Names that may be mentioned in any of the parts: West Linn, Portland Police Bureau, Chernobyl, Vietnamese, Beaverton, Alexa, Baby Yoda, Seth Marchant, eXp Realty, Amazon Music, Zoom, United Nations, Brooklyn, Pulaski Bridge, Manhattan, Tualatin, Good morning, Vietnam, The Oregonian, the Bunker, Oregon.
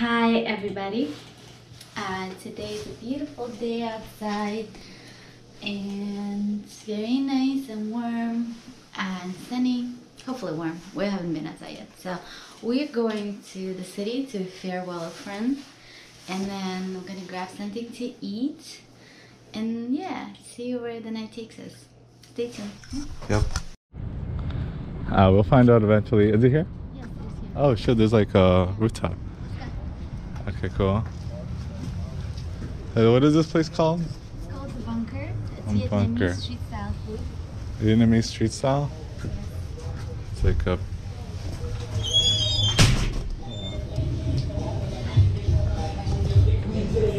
Hi everybody, today is a beautiful day outside and it's very nice and warm and sunny, hopefully warm. We haven't been outside yet, so we're going to the city to farewell a friend and then we're gonna grab something to eat and yeah, see where the night takes us. Stay tuned. Yep. We'll find out eventually. Is it here? Yeah, it's here. Oh sure, there's like a rooftop. Okay, cool. Hey, what is this place called? It's called the Bunker. It's Vietnamese Bunker. Street style food. Vietnamese street style? Yes. It's like a...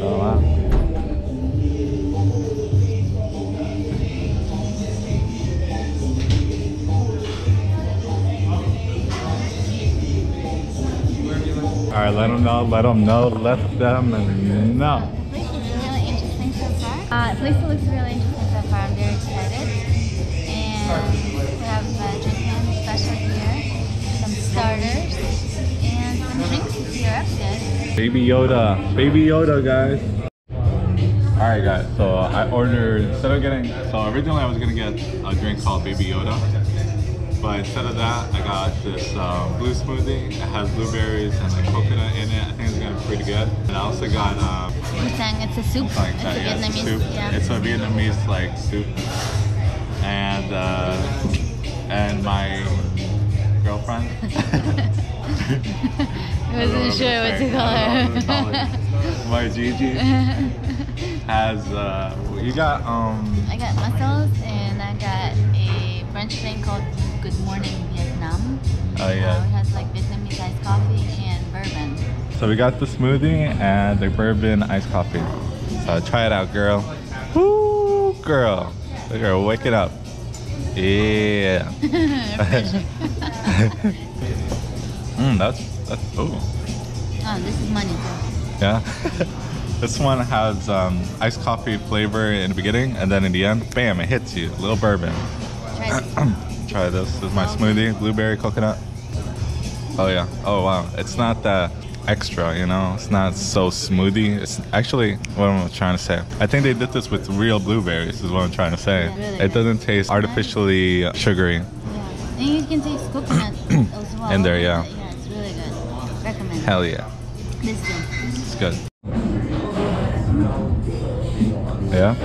Oh, wow. Alright, let them know. The place looks really interesting so far. I'm very excited. And we have Japan special here, some starters, and some drinks if you're up there. Baby Yoda. Baby Yoda, guys. Alright guys, so I ordered, originally I was going to get a drink called Baby Yoda. But instead of that, I got this blue smoothie. It has blueberries and like coconut in it. I think it's gonna be pretty good. And I also got it's a soup. It's a Vietnamese like soup. And my girlfriend. I wasn't sure what to call her. My Gigi has you got I got mussels and I got a French thing called Good Morning, Vietnam. Oh yeah. It has like Vietnamese iced coffee and bourbon. So we got the smoothie and the bourbon iced coffee. So try it out, girl. Woo, girl. Look at her, wake it up. Yeah. That's cool. Oh, this is money. Yeah. This one has iced coffee flavor in the beginning and then in the end, bam, it hits you. A little bourbon. Try this. This is my smoothie, blueberry, coconut. Oh yeah. Oh wow. It's not that extra, you know. It's not so smoothie. It's actually what I'm trying to say. I think they did this with real blueberries. Is what I'm trying to say. Yeah, really, it doesn't taste artificially sugary. Yeah. And you can taste coconut as well. In there, yeah. Yeah, it's really good. Recommend. Hell yeah. This one. It's good. Yeah.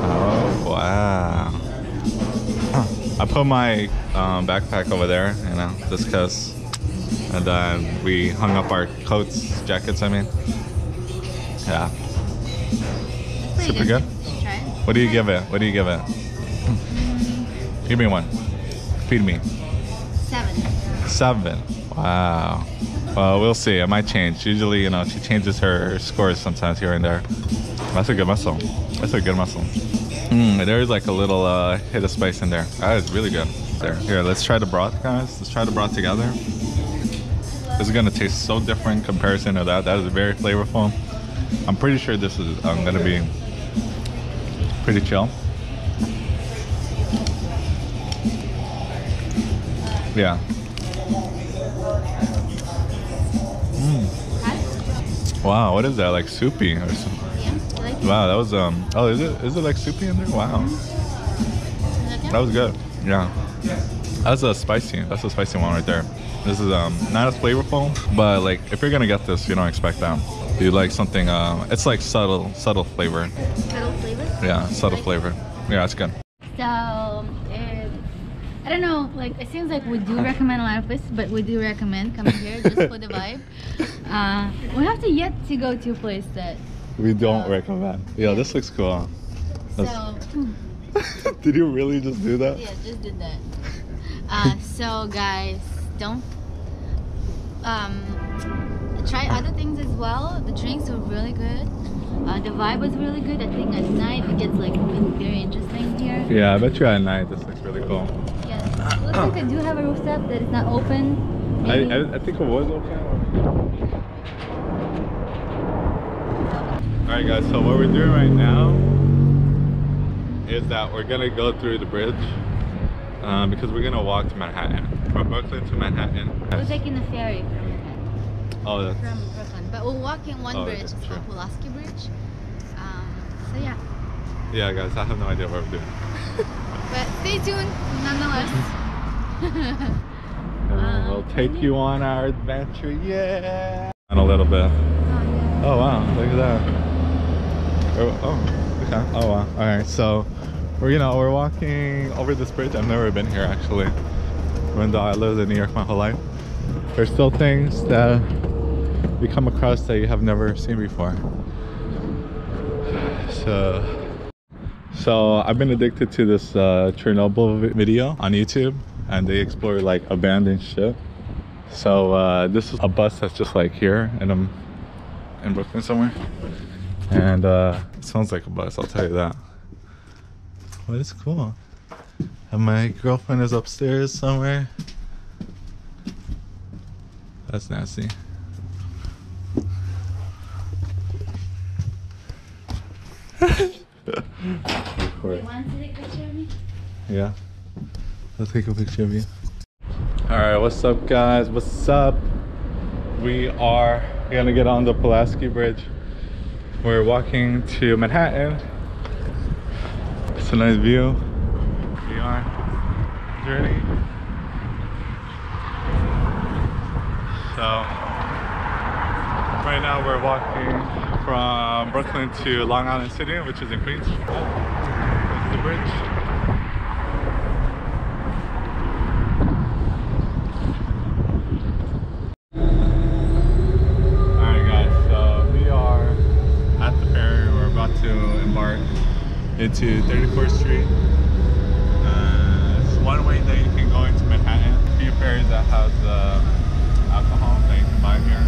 Oh wow. I put my backpack over there, you know, just because, and then we hung up our coats, jackets, I mean. Yeah. Super good. What do you give it? What do you give it? Give me one. Feed me. 7. Wow. Well, we'll see. It might change. Usually, you know, she changes her scores sometimes here and there. That's a good muscle. That's a good muscle. There's like a little hit of spice in there. That is really good. There. Here, let's try the broth, guys. Let's try the broth together. This is gonna taste so different in comparison to that. That is very flavorful. I'm pretty sure this is gonna be pretty chill. Yeah. Wow, what is that? Like soupy or something? Wow, that was Oh, is it like soupy in there? Wow, that was good. Yeah, that's a spicy. That's a spicy one right there. This is not as flavorful, but like if you're gonna get this, you don't expect that. You like something. It's like subtle flavor. Subtle flavor. Yeah, subtle flavor. Yeah, that's good. So I don't know. Like it seems like we do recommend a lot of places, but we do recommend coming here just for the vibe. We have to yet to go to a place that. We don't recommend. Yeah, this looks cool. So, did you really just do that? Yeah, just did that. So guys, don't try other things as well. The drinks were really good. The vibe was really good. I think at night it gets like very interesting here. Yeah, I bet you at night this looks really cool. Yeah, it looks like they do have a rooftop that is not open. I think it was open. Alright guys, so what we're doing right now is that we're gonna go through the bridge because we're gonna walk to Manhattan. From Brooklyn to Manhattan. We're taking the ferry from Manhattan. Oh, from Brooklyn. But we'll walk in one bridge, it's called Pulaski Bridge. So yeah. Yeah guys, I have no idea what we're doing. But stay tuned nonetheless. And we'll take you on our adventure, yeah! And a little bit. Oh wow, look at that. Oh, okay. Oh wow. Alright, so we're walking over this bridge. I've never been here actually. Even though I lived in New York my whole life. There's still things that you come across that you have never seen before. So I've been addicted to this Chernobyl video on YouTube, and they explore like abandoned ship. So this is a bus that's just like here in Brooklyn somewhere, and it sounds like a bus, I'll tell you that. But it's cool. And my girlfriend is upstairs somewhere. That's nasty. You want to take a picture of me? Yeah. I'll take a picture of you. Alright, what's up guys? What's up? We are gonna get on the Pulaski Bridge. We're walking to Manhattan. It's a nice view. We are journey. So right now we're walking from Brooklyn to Long Island City, which is in Queens. That's the bridge. Alright guys, so we are at the ferry. We're about to embark into 34th Street. It's one way that you can go into Manhattan. A few ferries that have alcohol that you can buy here.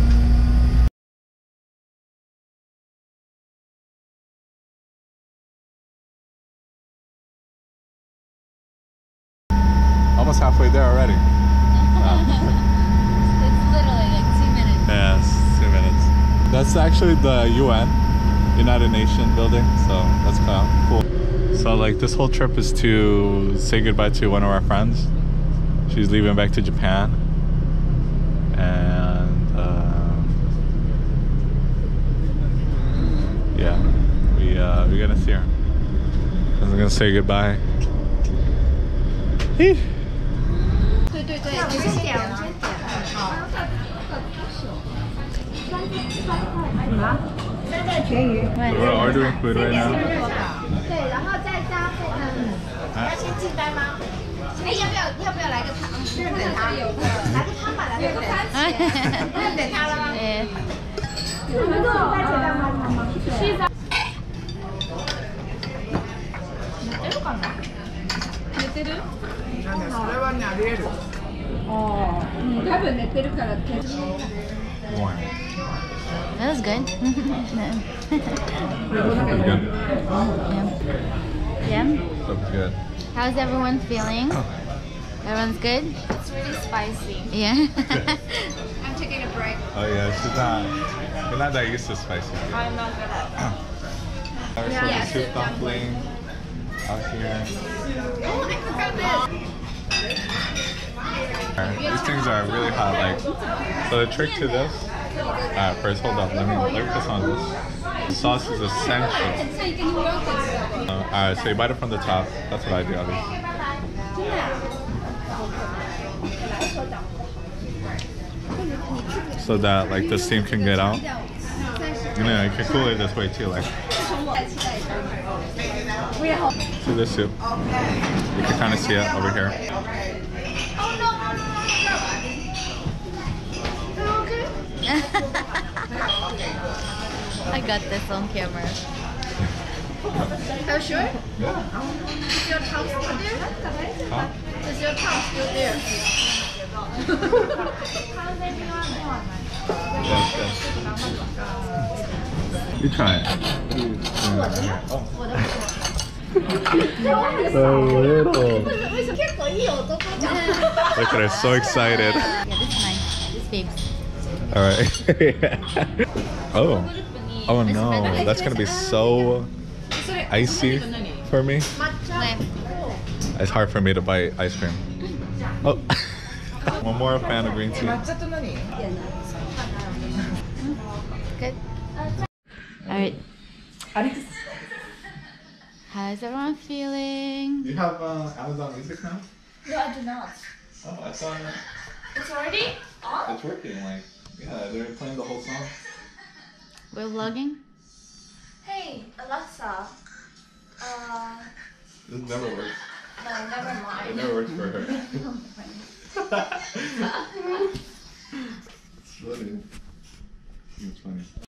Almost halfway there already. It's literally like 2 minutes. Yeah, it's 2 minutes. That's actually the UN, United Nations building, so that's kind of cool. So like this whole trip is to say goodbye to one of our friends. She's leaving back to Japan. And yeah, we're gonna see her. I'm gonna say goodbye. Hey. We're ordering food right now. That was good. That was good. Yeah. Yeah? That was good. How's everyone feeling? Everyone's good? It's really spicy. Yeah? I'm taking a break. Oh yeah, she's not... You're not that used to spicy. Right? I'm not good at it. Yeah, soup dumpling. Out here. Oh, I forgot this! These things are really hot, like, so the trick to this, first hold up, let me put this on this. The sauce is essential. Alright, so you bite it from the top, that's what I do, obviously. So that, like, the steam can get out. You know, you can cool it this way too, like. See this soup? You can kind of see it over here. I got this on camera. Are you sure? Yeah. Is your top still there? Huh? Is your top still there? You try it. Oh. So little. Look at her, so excited. Yeah, this is mine. This babes. Alright. Oh. Oh no, that's gonna be so icy for me. It's hard for me to bite ice cream. Oh. One more fan of green tea. Good. All right. Alex, how's everyone feeling? Do you have Amazon Music now? No, I do not. Oh, I saw it. It's already on? It's working, like, yeah, they're playing the whole song. We're vlogging? Hey, Alexa. This never works. No, never mind. It never works for her.